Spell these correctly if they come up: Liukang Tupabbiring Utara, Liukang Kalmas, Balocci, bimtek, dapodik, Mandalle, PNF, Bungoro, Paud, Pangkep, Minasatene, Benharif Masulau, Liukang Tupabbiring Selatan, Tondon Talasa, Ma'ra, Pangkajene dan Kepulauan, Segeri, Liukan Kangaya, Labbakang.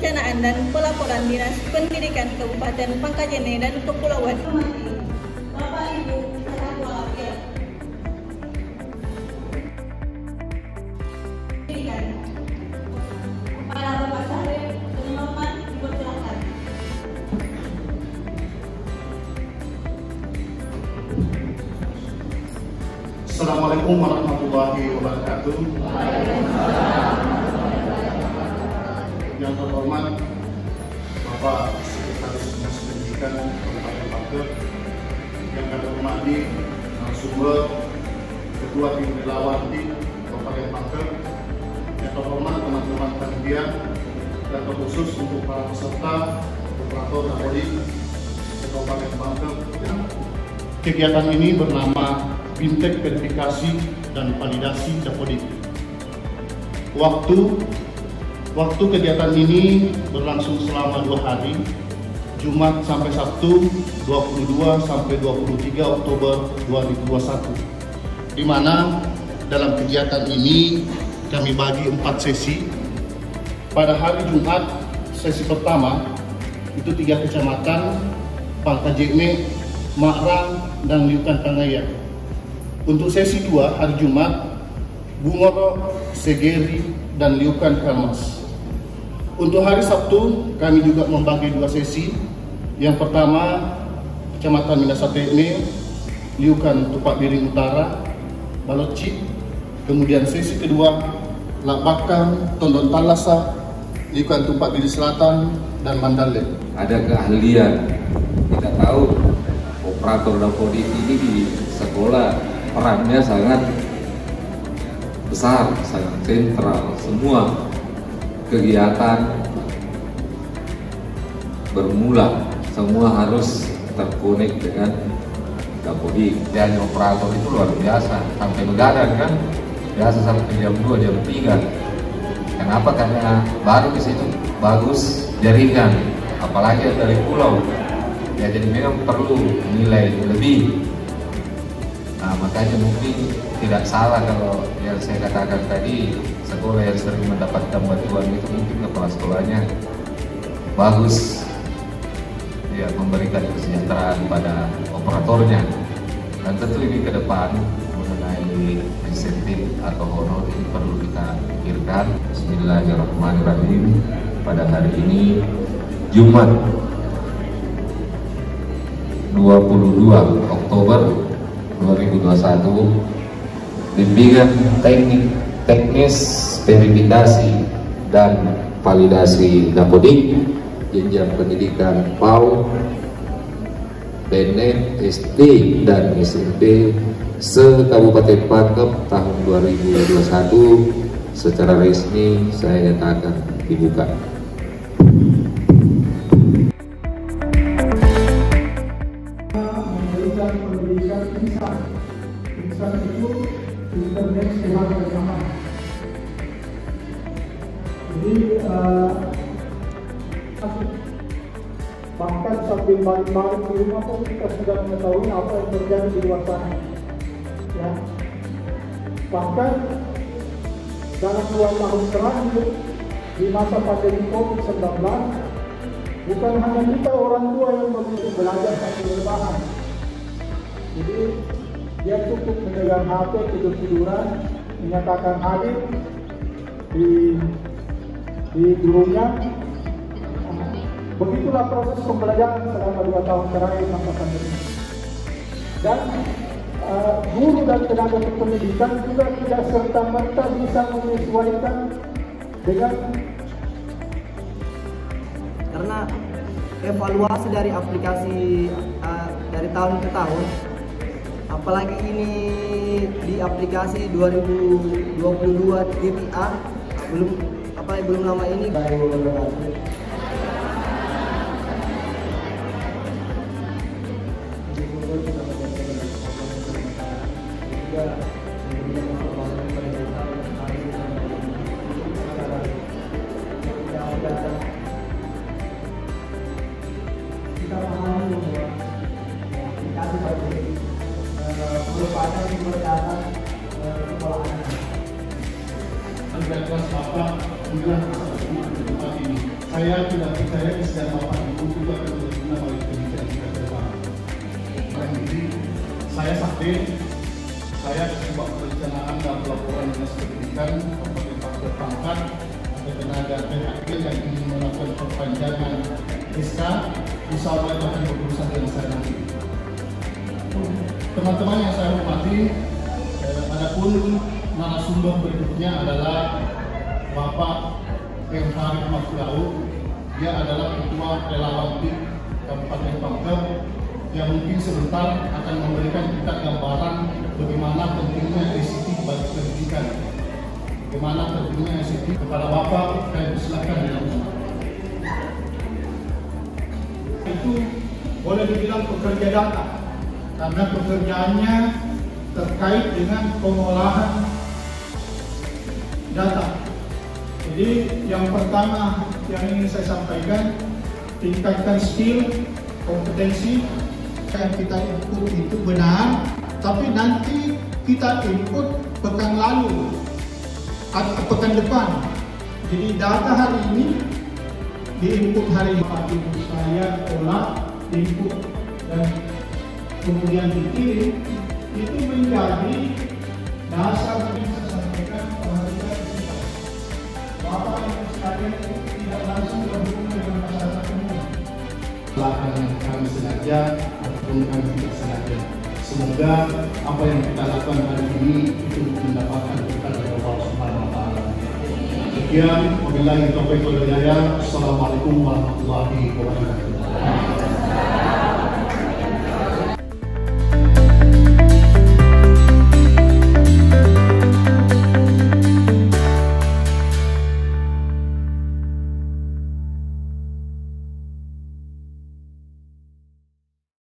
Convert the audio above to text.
Perencanaan dan Pelaporan Dinas Pendidikan Kabupaten Pangkajene dan Kepulauan. Bapak Ibu, para Bapak Sare, teman-teman dipersilakan. Assalamualaikum warahmatullahi wabarakatuh. Yang terhormat Bapak Sekretaris Dinas Pendidikan Kabupaten Pangkep, yang kami hormati narasumber Ketua Tim Relawan di Kabupaten Pangkep, yang terhormat teman-teman panitia, dan terkhusus untuk para peserta operator dapodik Kabupaten Pangkep. Kegiatan ini bernama Bimtek Verifikasi dan Validasi Dapodik. Waktu kegiatan ini berlangsung selama 2 hari, Jumat sampai Sabtu 22 sampai 23 Oktober 2021. Di mana dalam kegiatan ini kami bagi 4 sesi. Pada hari Jumat, sesi pertama itu 3 kecamatan Pangkajene, Ma'ra, dan Liukan Kangaya. Untuk sesi 2 hari Jumat, Bungoro, Segeri, dan Liukang Kalmas. Untuk hari Sabtu, kami juga membagi 2 sesi. Yang pertama, Kecamatan Minasatene, Liukang Tupabbiring Utara, Balocci. Kemudian sesi kedua, Labbakang, Tondon Talasa, Liukang Tupabbiring Selatan, dan Mandalle. Ada keahlian. Kita tahu operator dapodik ini di sekolah perannya sangat besar, sangat sentral. Semua kegiatan bermula, semua harus terkonek dengan dapodik. Dan operator itu luar biasa, sampai begadang kan, biasa sampai jam 2, jam 3. Kenapa? Karena baru di situ bagus jaringan, apalagi dari pulau. Ya jadi memang perlu nilai lebih. Nah, makanya mungkin tidak salah kalau yang saya katakan tadi, sekolah yang sering mendapatkan bantuan itu mungkin kepala sekolahnya bagus, ya memberikan kesejahteraan pada operatornya. Dan tentu ini ke depan mengenai insentif atau honor ini perlu kita pikirkan. Bismillahirrahmanirrahim. Pada hari ini Jumat 22 Oktober 2021, bimbingan teknis verifikasi dan validasi dapodik jenjang pendidikan Paud, PNF, SD dan SMP se-Kabupaten Pangkep tahun 2021 secara resmi saya nyatakan dibuka. Bahkan sambil malam-malam di rumah pun kita sudah mengetahui apa yang terjadi di luar sana, ya. Bahkan dalam 2 tahun terakhir di masa pandemi COVID-19, bukan hanya kita orang tua yang memiliki belajar sambil berbahan. Jadi dia cukup memegang HP, tidur-tiduran, menyatakan hadir di gurunya. Begitulah proses pembelajaran selama 2 tahun terakhir masa pandemi. Dan guru dan tenaga kependidikan juga tidak serta-merta bisa menyesuaikan dengan karena evaluasi dari aplikasi dari tahun ke tahun. Apalagi ini di aplikasi 2022 DPA belum lama ini. Saya Saya tidak percaya kesediaan Bapak Ibu itu akan berguna oleh pendidikan kita ke depan. Saya sakti, saya coba perencanaan dan pelaporan dinas pendidikan pemerintah berpangkat atau tenaga PHK yang ingin melakukan perpanjangan SK, usaha akan berurusan dengan saya nanti. Teman-teman yang saya hormati, adapun narasumber berikutnya adalah Bapak Benharif Masulau. Dia adalah ketua relawan di Kabupaten Pangkep yang mungkin sebentar akan memberikan kita gambaran bagaimana pentingnya ICT bagi pendidikan. Bagaimana pentingnya ICT kepada Bapak, saya persilahkan dengan teman. Itu boleh dibilang pekerja data karena pekerjaannya terkait dengan pengolahan data. Jadi yang pertama yang ingin saya sampaikan, tingkatkan skill, kompetensi yang kita input itu benar, tapi nanti kita input pekan lalu atau pekan depan. Jadi data hari ini diinput hari ini, ibu saya olah, input dan kemudian dikirim, itu menjadi dasar yang saya sampaikan kepada kita. Bapak Ibu sekalian tidak langsung berhubung dengan masyarakat umum. Lahan kami sengaja ataupun kami tidak sengaja. Semoga apa yang kita lakukan hari ini itu mendapatkan berkat dari Allah Subhanahu Wa Taala. Sekian, wabillahi taufiq wal hidayah. Assalamualaikum warahmatullahi wabarakatuh.